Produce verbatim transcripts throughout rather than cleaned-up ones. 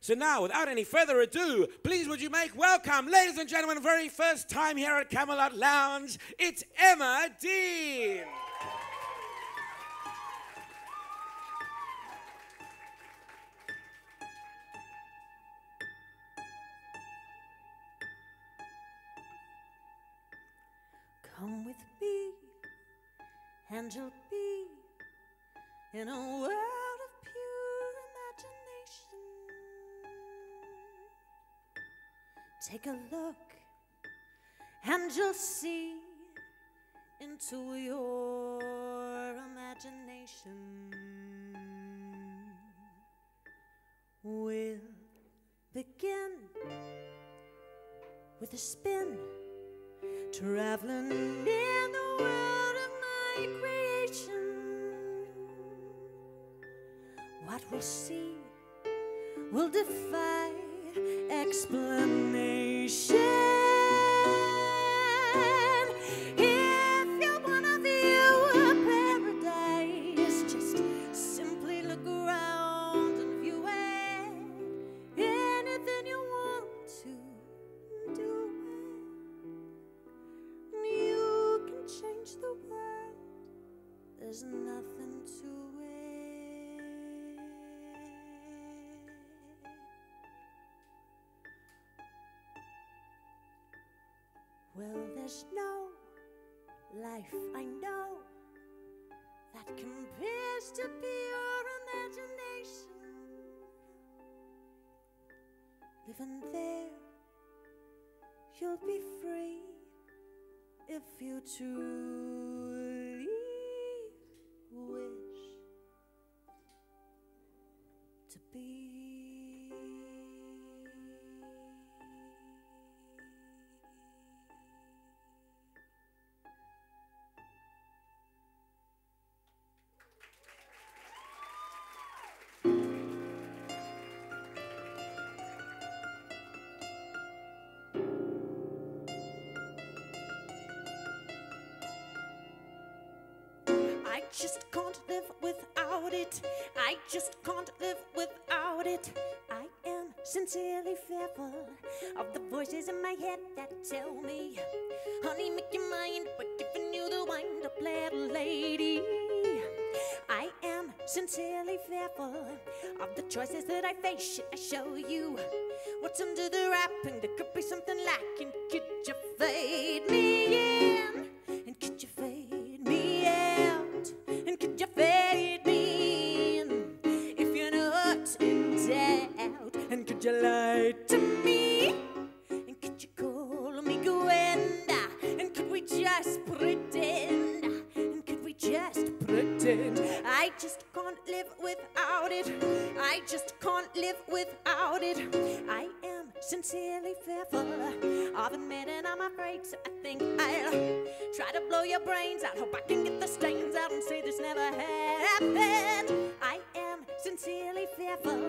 So now, without any further ado, please would you make welcome, ladies and gentlemen, very first time here at Camelot Lounge, it's Emma Dean. Come with me, and you'll be in a world of pure imagination. Take a look, and you'll see into your imagination. We'll begin with a spin, traveling in the world of my creation. What we'll see will defy explanation. If you wanna view a paradise, just simply look around and view it. Anything you want to do, the world, there's nothing to it. Well, there's no life I know that compares to pure imagination. Living there, you'll be free if you truly wish to be. I just can't live without it. I just can't live without it. I am sincerely fearful of the voices in my head that tell me, honey, make your mind, we're giving you the wind-up little lady. I am sincerely fearful of the choices that I face. Should I show you what's under the wrapping? There could be something lacking. Could you fade me in? And could you fade? And could you fade me in if you're not in doubt? And could you lie to me? And could you call me Gwenda? And could we just pretend? And could we just pretend? I just can't live without it. I just can't live without it. I am sincerely fearful of admitting I'm afraid, so I think I'll try to blow your brains out. Hope I can get the stains out and say this never happened. I am sincerely fearful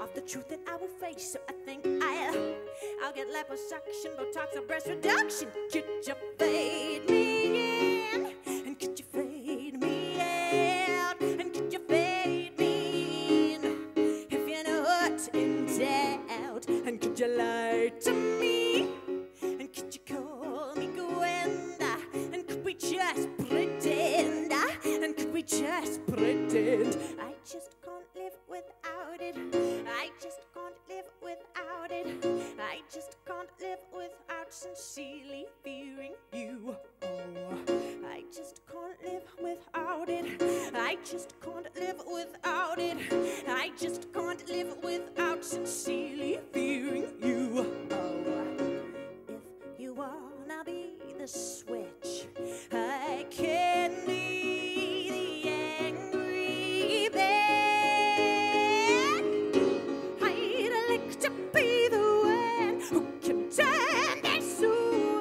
of the truth that I will face, so I think I'll I'll get liposuction, Botox, or breast reduction. Could you fade me in? And could you fade me out? And could you fade me in if you're not in doubt? And could you lie to me? And could you call me Gwenda? And could we just pretend? And could we just pretend? I just can't live without it. I just can't live without it. I just can't live without sincerely fearing you. Oh, I just can't live without it. I just can't live without it. I just can't live without sincerely fearing you. Oh, wanna be the switch, I can be the angry man. I'd like to be the one who can turn this around.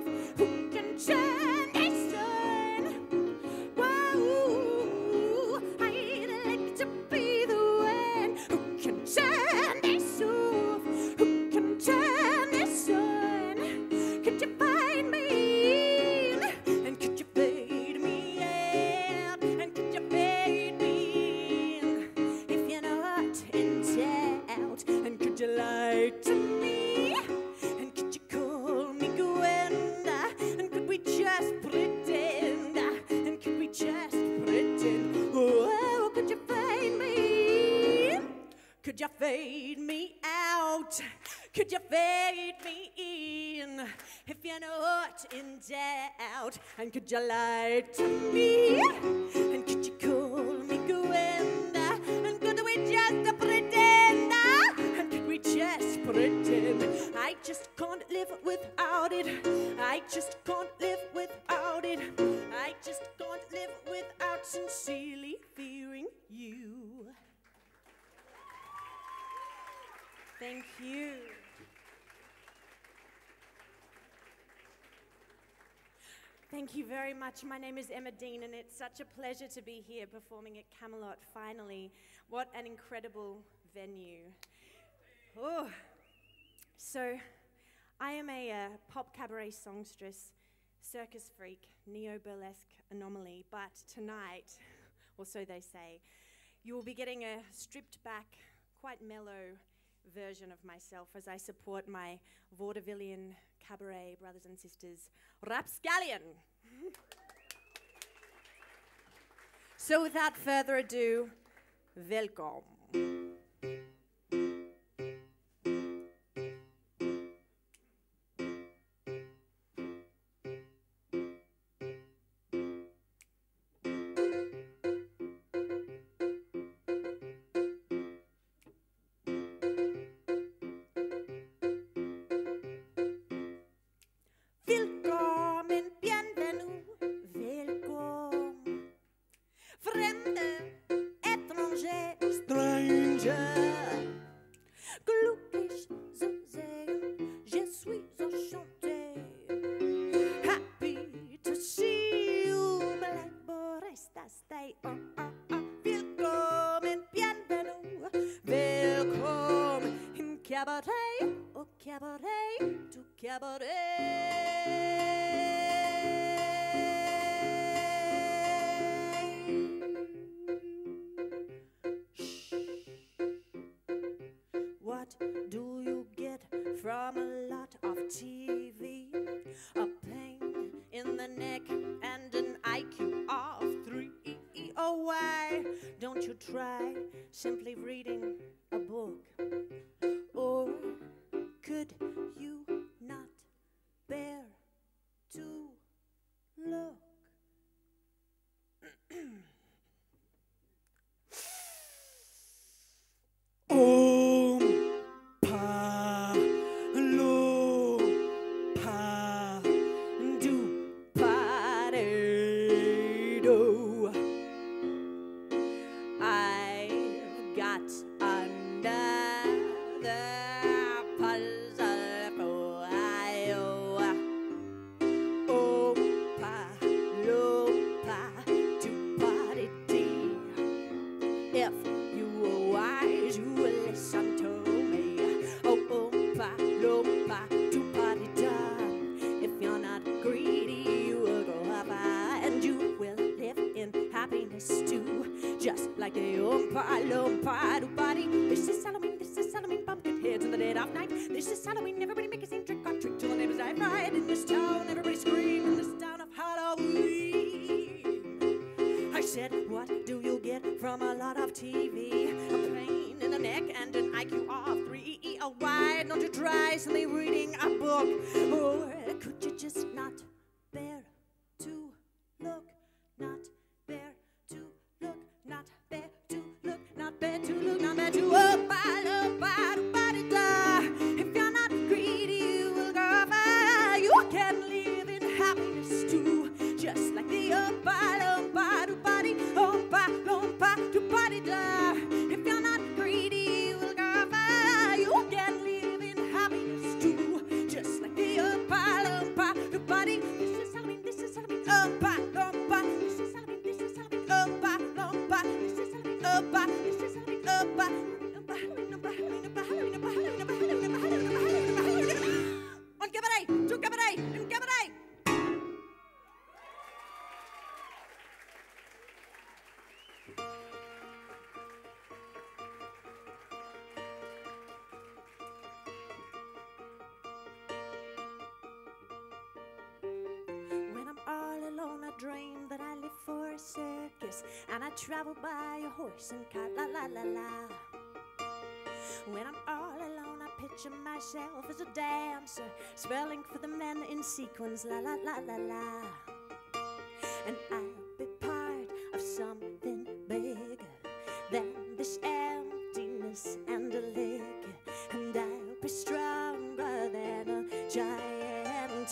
delight to me. And could you call me Gwenda? And could we just pretend? And could we just pretend? Oh, could you fade me? Could you fade me out? Could you fade me in? If you're not in doubt. And could you lie to me? And could you call me Gwenda? And could we just pretend? And could we just pretend? I just can't live without it. I just can't live without it. I just can't live without sincerely fearing you. Thank you. Thank you very much. My name is Emma Dean, and it's such a pleasure to be here performing at Camelot finally. What an incredible venue. Oh. So, I am a uh, pop cabaret songstress, circus freak, neo-burlesque anomaly, but tonight, or so they say, you will be getting a stripped back, quite mellow version of myself as I support my vaudevillian cabaret brothers and sisters, Rapscallion. So without further ado, welcome. Body circus, and I traveled by a horse and cart, la la la la. When I'm all alone, I picture myself as a dancer, swelling for the men in sequins, la la la la la. And I'll be part of something bigger than this emptiness and a lick. And I'll be stronger than a giant.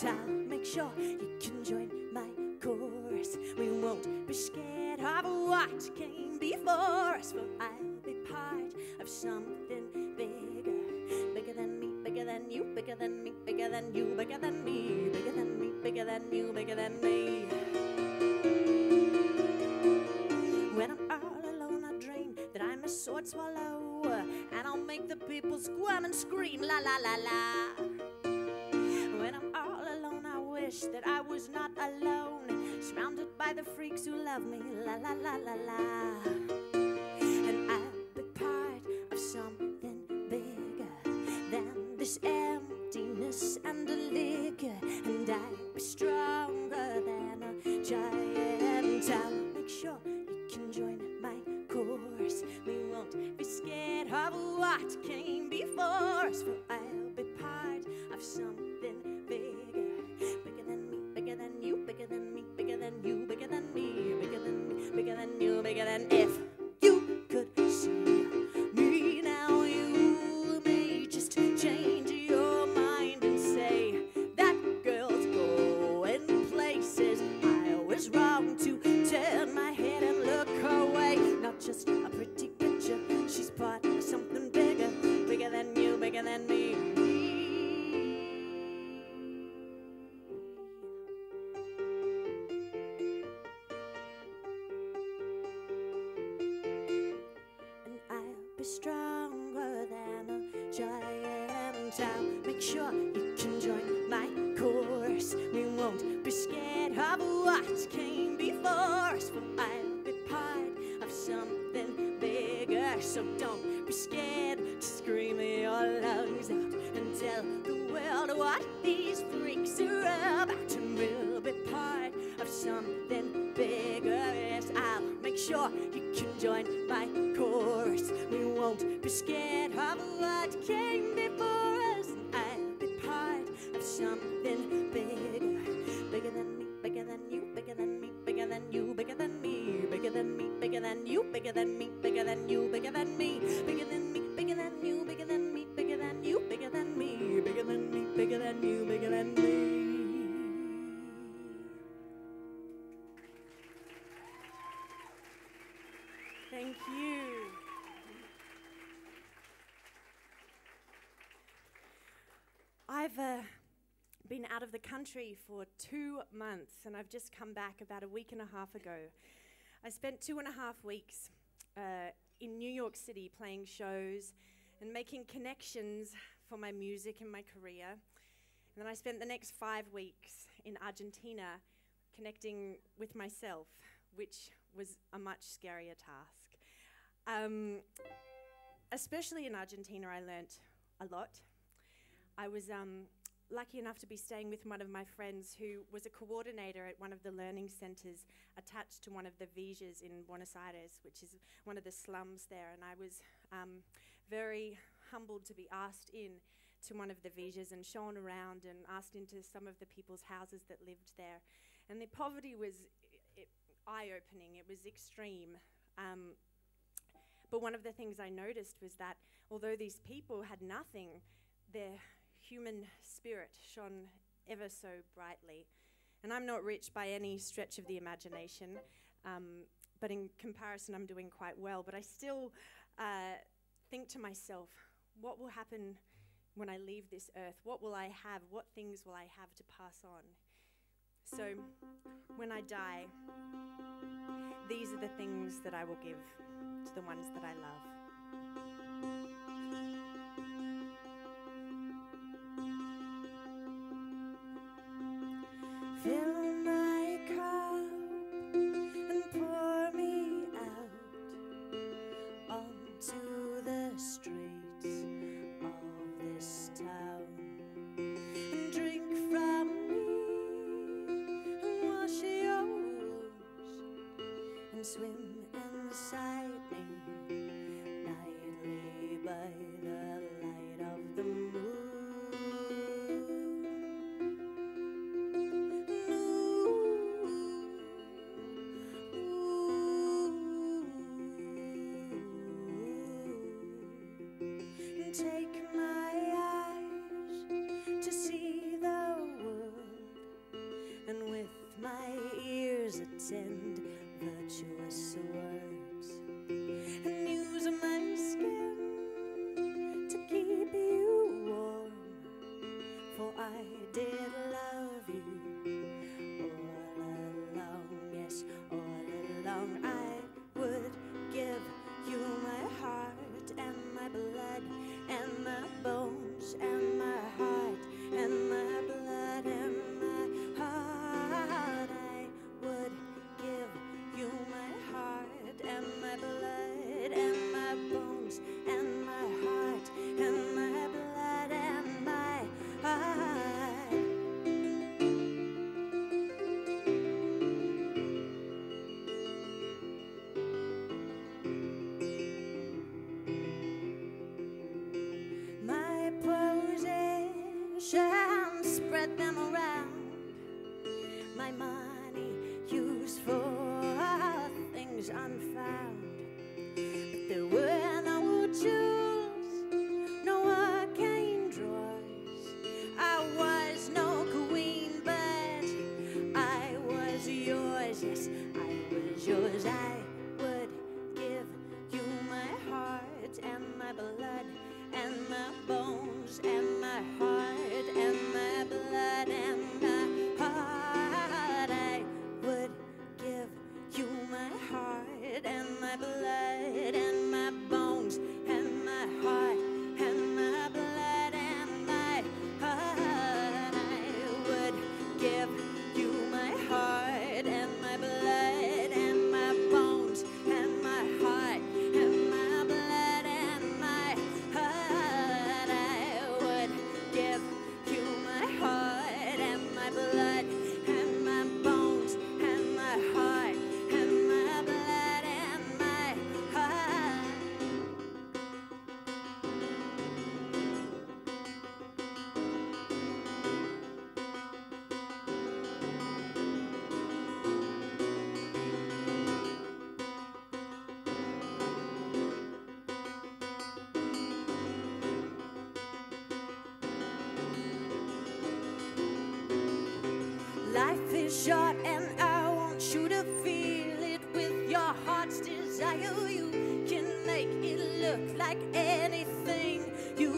I'll make sure you can join my chorus. We won't be scared of what came before us, for I'll be part of something bigger. Bigger than me, bigger than you, bigger than me, bigger than you, bigger than me, bigger than me, bigger than you, bigger than me. When I'm all alone, I dream that I'm a sword swallow, and I'll make the people squirm and scream, la la la la. When I'm all alone, I wish that I was not alone, surrounded by the freaks who love me, la la la la la. And I'll be part of something bigger than this emptiness and a liquor. And I'll be stronger than a giant. I'll make sure you can join my course. We won't be scared of what came before us, for I'll be part of something bigger. Bigger than me, bigger than you, bigger than me, bigger than you, bigger than me, bigger than me, bigger than you, bigger than if you could see me now, you may just change your mind and say that girl's going places. I was wrong to turn my head and look her way. Not just a pretty picture, she's part of something bigger. Bigger than you, bigger than me. Stronger than a giant. I'll make sure you can join my course. We won't be scared of what came before us, for I'll be part of something bigger. So don't be scared to scream your lungs out and tell the world what these freaks are about. And we'll be part of something bigger. Yes, I'll make sure you can join my chorus. We won't be scared of what came before us. I'll be part of something bigger. Bigger than me, bigger than you, bigger than me, bigger than you, bigger than me, bigger than me, bigger than you, bigger than me, bigger than you, bigger than me, bigger than me, bigger than you, bigger than me, bigger than you, bigger than me, bigger than me, bigger than you, bigger than me. Thank you. I've uh, been out of the country for two months and I've just come back about a week and a half ago. I spent two and a half weeks uh, in New York City playing shows and making connections for my music and my career. And then I spent the next five weeks in Argentina connecting with myself, which was a much scarier task. Um, especially in Argentina, I learnt a lot. I was um, lucky enough to be staying with one of my friends who was a coordinator at one of the learning centres attached to one of the vilas in Buenos Aires, which is one of the slums there, and I was um, very humbled to be asked in to one of the vilas and shown around and asked into some of the people's houses that lived there. And the poverty was eye-opening, it was extreme. Um, but one of the things I noticed was that although these people had nothing, their human spirit shone ever so brightly. And I'm not rich by any stretch of the imagination, um, but in comparison I'm doing quite well. But I still uh, think to myself, what will happen when I leave this earth? What will I have? What things will I have to pass on? So, when I die, these are the things that I will give to the ones that I love. Fill my cup and pour me out onto the streets of this town. Swim beside me, nightly by the light of the moon. Ooh, ooh, ooh. Take my eyes to see the world, and with my ears attend virtuous words, and use my skin to keep you warm, for I did love you all along. Yes, all along I would give you my heart and my blood and my bones and my heart and my blood and my heart. I would give you my heart and my blood and my bones and my heart and my blood and my heart. My possessions, spread them around. My money used for unfound, but there were no jewels, no arcane drawers. I was no queen, but I was yours. Yes, I was yours. I would give you my heart and my blood and my bones and my heart and my blood and my heart. I would give you my heart and my blood and my bones and my heart and my blood and my heart. I would give you my heart and my blood and my bones and my heart and my blood and my heart. I would give you my heart and my blood and my bones and my heart. Life is short and I want you to feel it with your heart's desire. You can make it look like anything you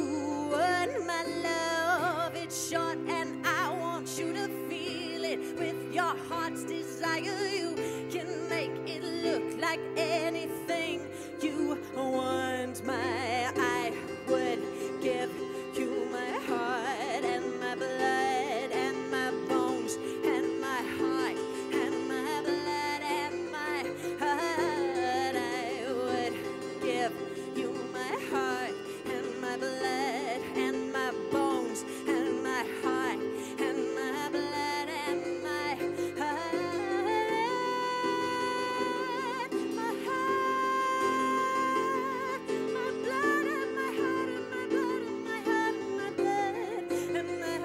want, my love. It's short and I want you to feel it with your heart's desire. You can make it look like anything you want, my. I would give you my heart and my blood and my bones and my heart and my blood and my heart. I would give you my heart and my blood and my bones and my heart and my blood and my heart, my heart, my blood and my heart and my blood and my heart and my blood and my heart, my heart, my blood and my heart and my blood and my heart and my blood and my heart.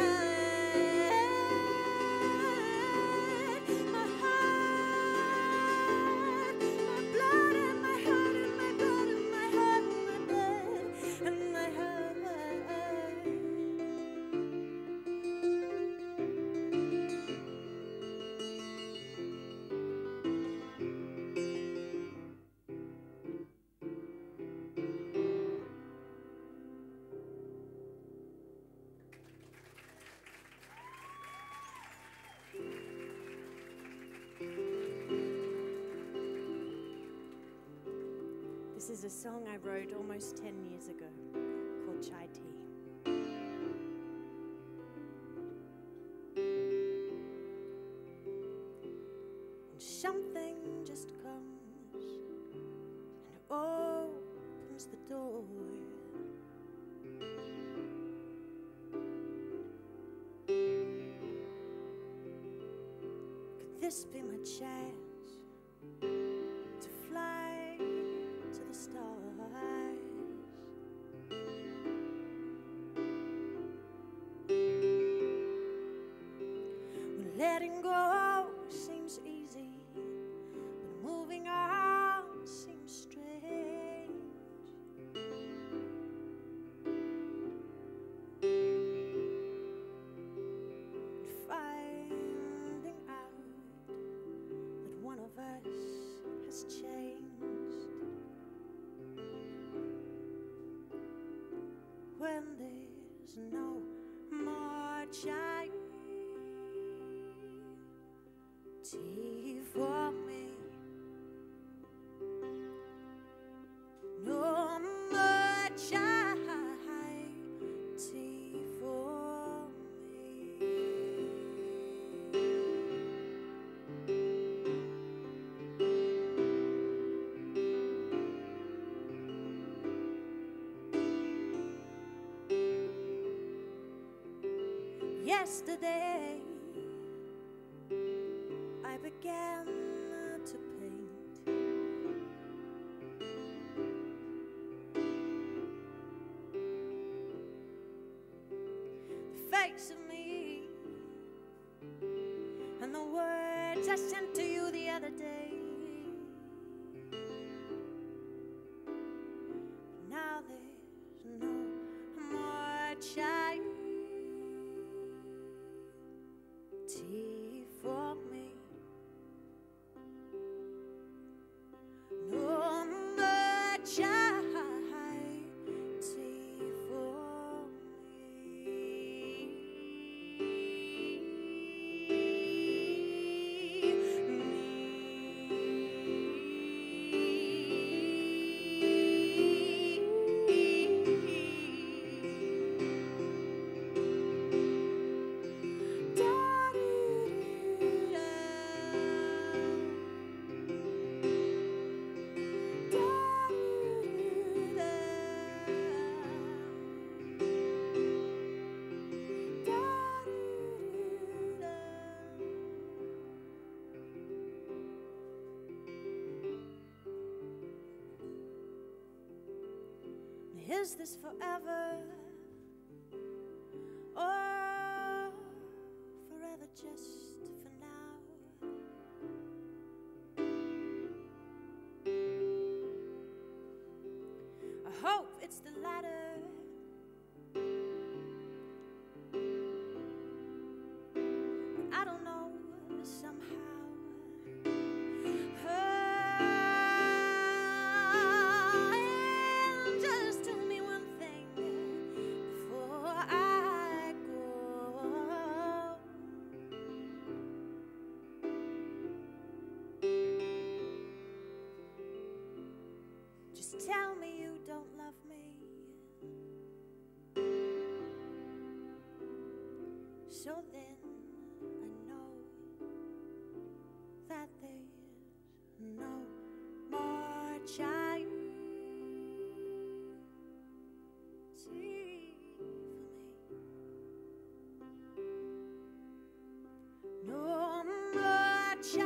This is a song I wrote almost ten years ago called Chai Tea. And something just comes and opens the door. Could this be my chance to fly? Letting go seems easy, but moving on seems strange. Finding out that one of us has changed. When there's no more child for me, no more charity for me. Yesterday I began to paint. The face of me and the words I sent to you the other day. Now there's no more child. Is this forever, or forever just for now? I hope it's the latter. I don't know, somehow. Tell me you don't love me, so then I know that there's no more child. Thank you.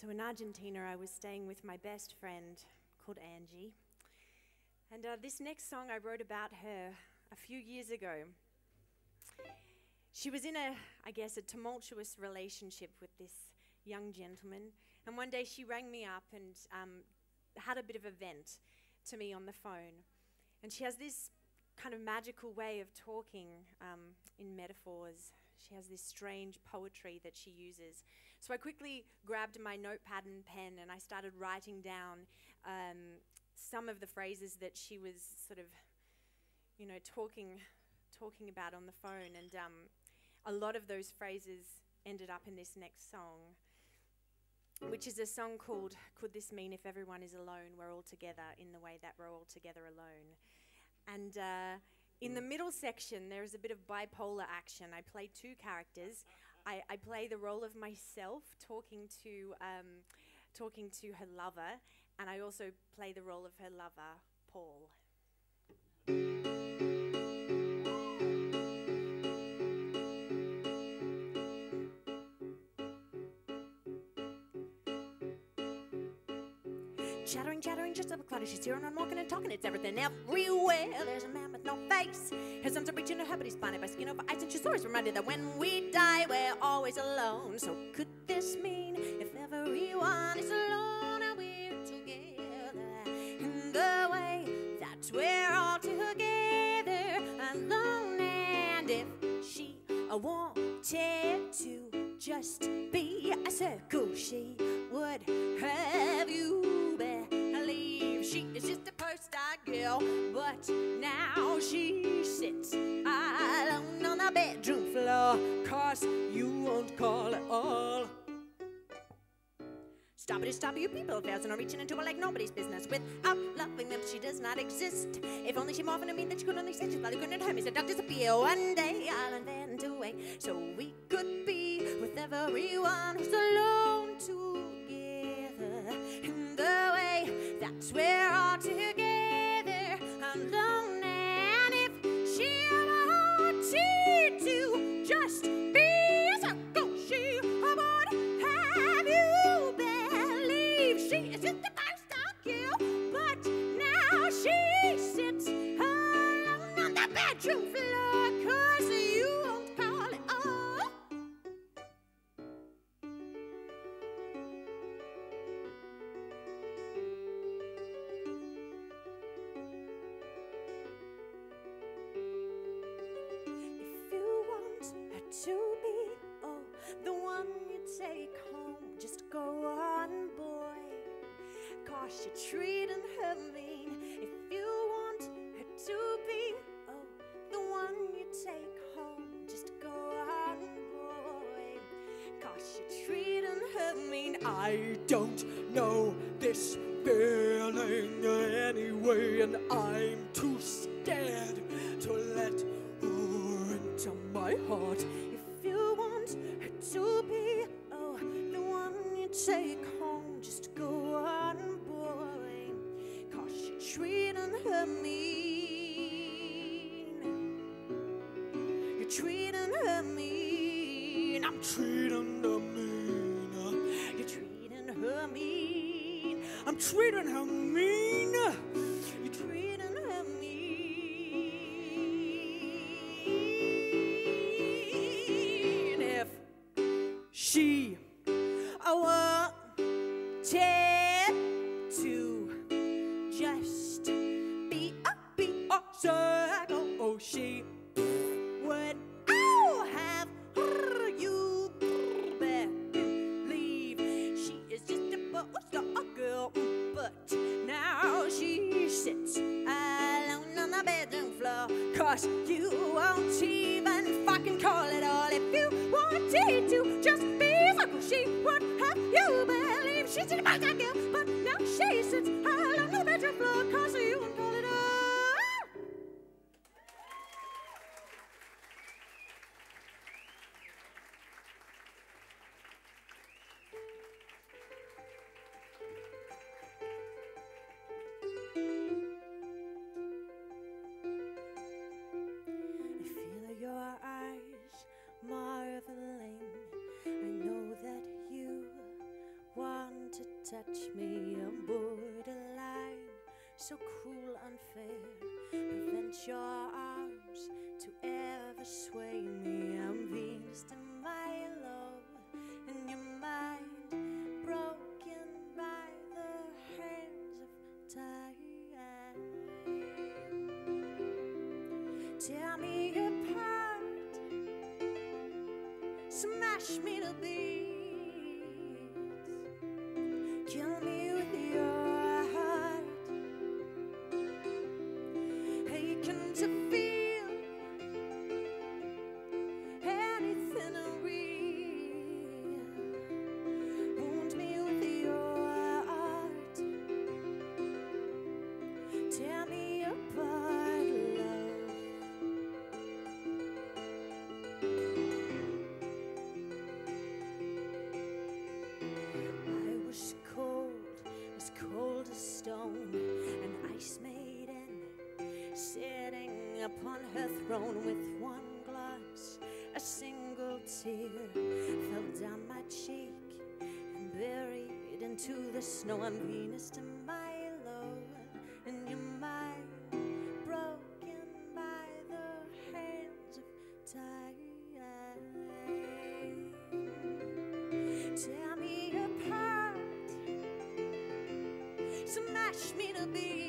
So in Argentina, I was staying with my best friend called Angie. And uh, this next song I wrote about her a few years ago. She was in a, I guess, a tumultuous relationship with this young gentleman. And one day she rang me up and um, had a bit of a vent to me on the phone. And she has this kind of magical way of talking um, in metaphors. She has this strange poetry that she uses. So I quickly grabbed my notepad and pen and I started writing down um, some of the phrases that she was sort of, you know, talking talking about on the phone. And um, a lot of those phrases ended up in this next song, which is a song called Could This Mean If Everyone Is Alone, We're All Together in the Way That We're All Together Alone. And uh, in the middle section, there is a bit of bipolar action. I play two characters. I, I play the role of myself talking to, um, talking to her lover, and I also play the role of her lover, Paul. Chattering, chattering, just up a clutter. She's hearing, I'm walking and talking. It's everything everywhere. There's a man with no face. His arms are reaching her head, but he's blinded by skin over ice. And she's always reminded that when we die, we're always alone. So could this mean if everyone is alone and we're together in the way that we're all together alone? And if she wanted to just be a circle, she would have you. She is just a poster girl, but now she sits alone on the bedroom floor, 'cause you won't call at all. Stop it, stop you people, affairs and are reaching into her like nobody's business. Without loving them, she does not exist. If only she morphed to mean that she could only say she thought you couldn't hurt me, so don't disappear one day, I'll invent a way, so we could be with everyone who's alone together in the way that we're all together alone. And if she wanted to just be a circle, she would have you believe she is just a five-star girl, but now she sits alone on the bedroom floor, 'cause you won't call it all. To be, oh, the one you take home, just go on, boy, 'cause you're treating her mean. If you want her to be, oh, the one you take home, just go on, boy, 'cause you're treating her mean. I don't know this feeling anyway, and I'm too scared to let her into my heart. To be, oh, the one you take home, just go on, boy, 'cause you're treating her mean. You're treating her mean. I'm treating her mean. You're treating her mean. I'm treating her mean. You're treating her mean. If she wanted to just be a bee or circle, oh, she would, oh, have you believe she is just a poster girl, but now she sits alone on the bedroom floor, 'cause you won't even fucking call it all. If you wanted to just she would have you believe she's just a poster girl, but now she sits all on the bedroom floor, 'cause you won't call it all. I feel your eyes marveling. I know that you want so cruel, unfair. Prevent your arms to ever sway me. I'm Venus and my love, and your mind broken by the hands of time. Tear me apart, smash me to bits, kill me. Upon her throne, with one glance, a single tear fell down my cheek and buried into the snow. I'm Venus to my love, and your mind broken by the hands of time. Tear me apart, smash me to bits.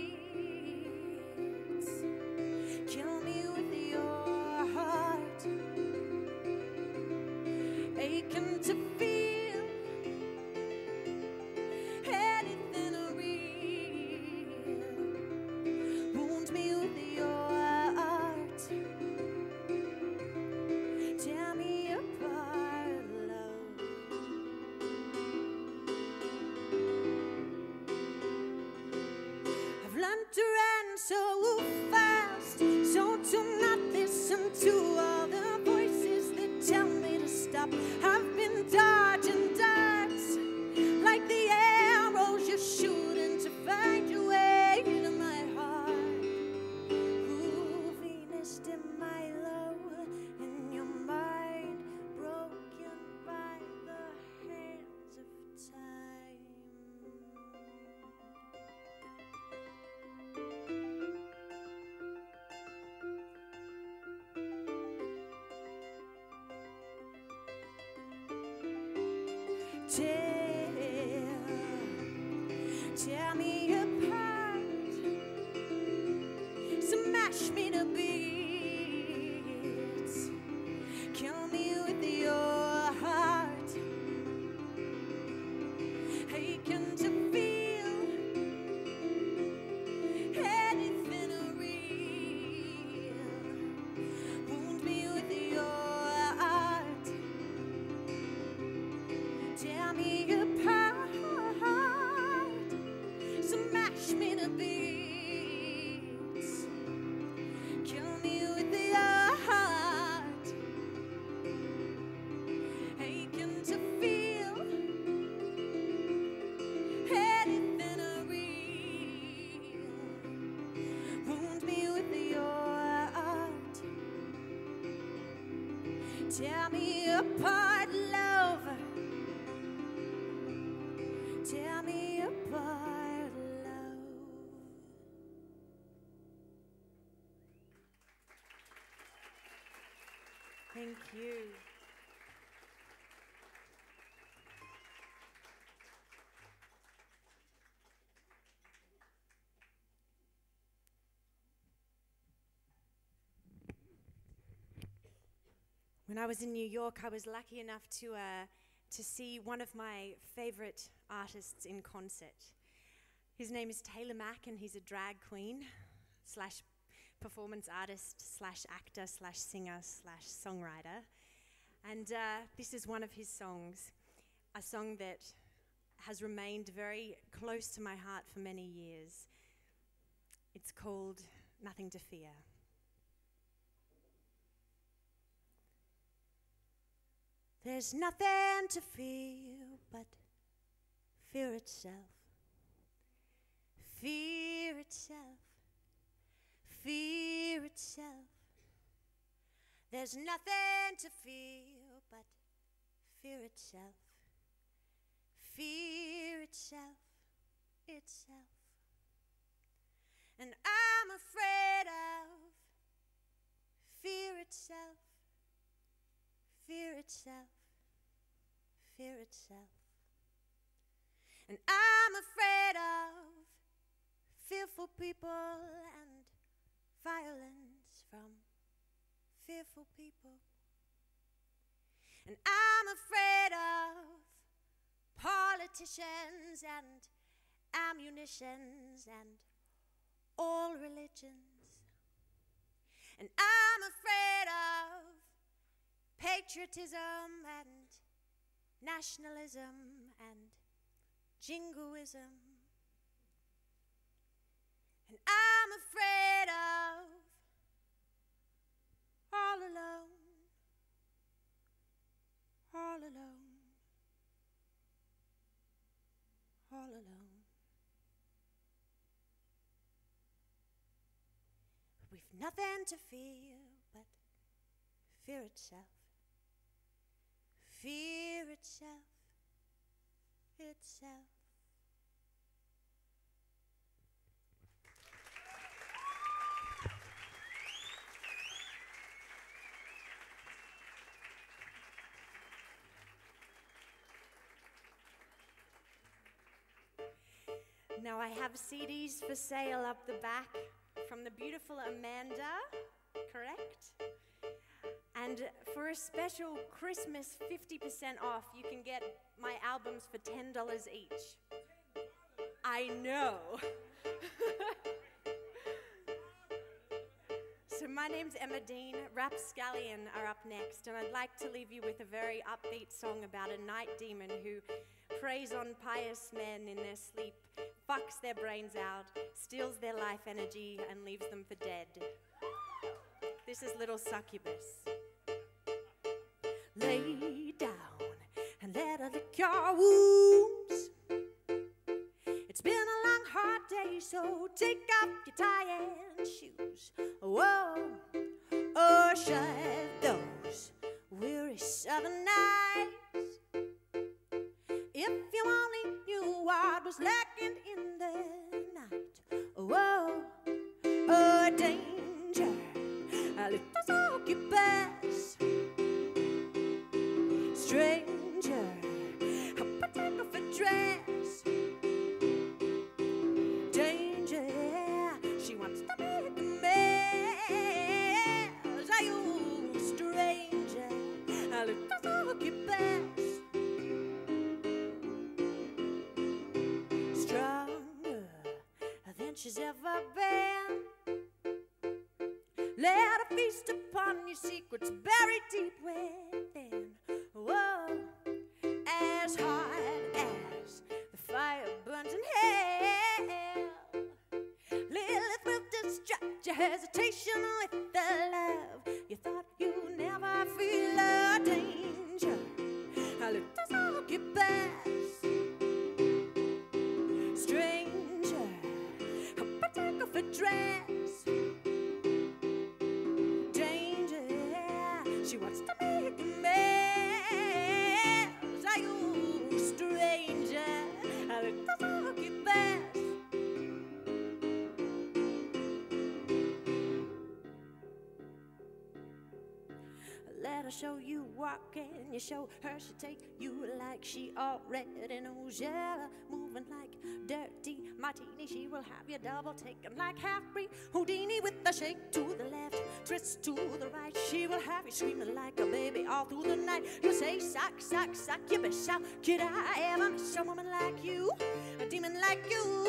Thank you. When I was in New York, I was lucky enough to, uh, to see one of my favorite artists in concert. His name is Taylor Mac, and he's a drag queen slash performance artist slash actor slash singer slash songwriter, and uh, this is one of his songs, a song that has remained very close to my heart for many years. It's called Nothing to Fear. There's nothing to fear but fear itself, fear itself, fear itself. There's nothing to fear but fear itself, fear itself, itself. and I'm afraid of fear itself, fear itself, fear itself. And I'm afraid of fearful people and violence from fearful people. And I'm afraid of politicians and ammunitions and all religions. And I'm afraid of patriotism and nationalism and jingoism. And I'm afraid of all alone, all alone, all alone. We've nothing to fear but fear itself, fear itself, itself. Now I have C Ds for sale up the back from the beautiful Amanda, correct? And for a special Christmas fifty percent off, you can get my albums for ten dollars each. I know. So my name's Emma Dean. Rapscallion are up next, and I'd like to leave you with a very upbeat song about a night demon who preys on pious men in their sleep, fucks their brains out, steals their life energy, and leaves them for dead. This is Little Succubus. Lay down and let her lick your wounds. It's been a long, hard day, so take off your tie and shoes. Whoa, oh, shut those weary southern nights. If you only knew what was lacking in the night. Whoa, oh, danger, a little succubus. Stranger, a particle for dress. Danger, she wants to make a mess. Are you stranger, a little succubus? She's ever been. Let her feast upon your secrets buried deep within. Whoa, as hard as the fire burns in hell, Lilith will distract your hesitation with the love you thought you'd never feel. A danger, a little succubus. For dress, danger, she wants to make a mess. Are you stranger? A little succubus. Let her show you walking, you show her she take you like she already knows. Yeah, moving like dirty martini, she will have you double taken like half-breed Houdini with a shake to the left, twist to the right. She will have you screaming like a baby all through the night. You say, suck, suck, suck, you best shout. Could I ever miss a woman like you, a demon like you?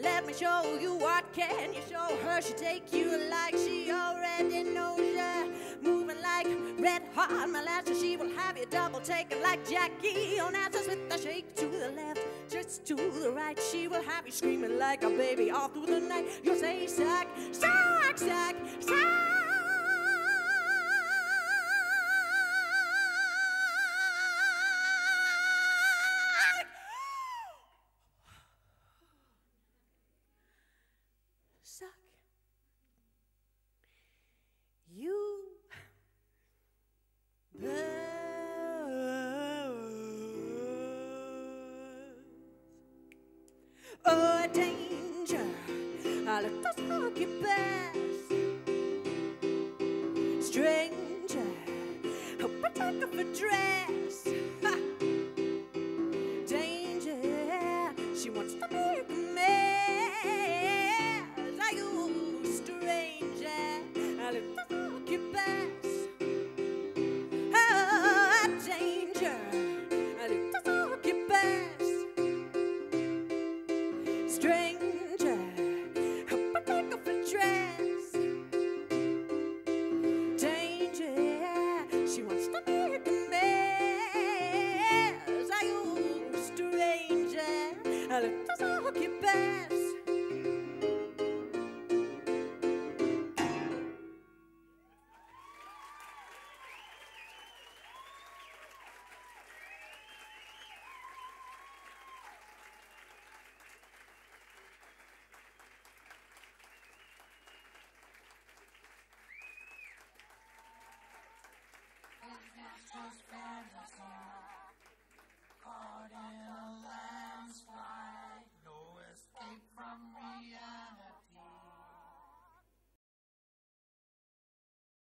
Let me show you what can you show her. She take you like she already knows. Yeah, moving like red hot molasses, she will have you double taken like Jackie on asses with a shake to the left, twist to the right. She will have you screaming like a baby all through the night. You'll say, sack, sack, sack, sack. I never dreamt.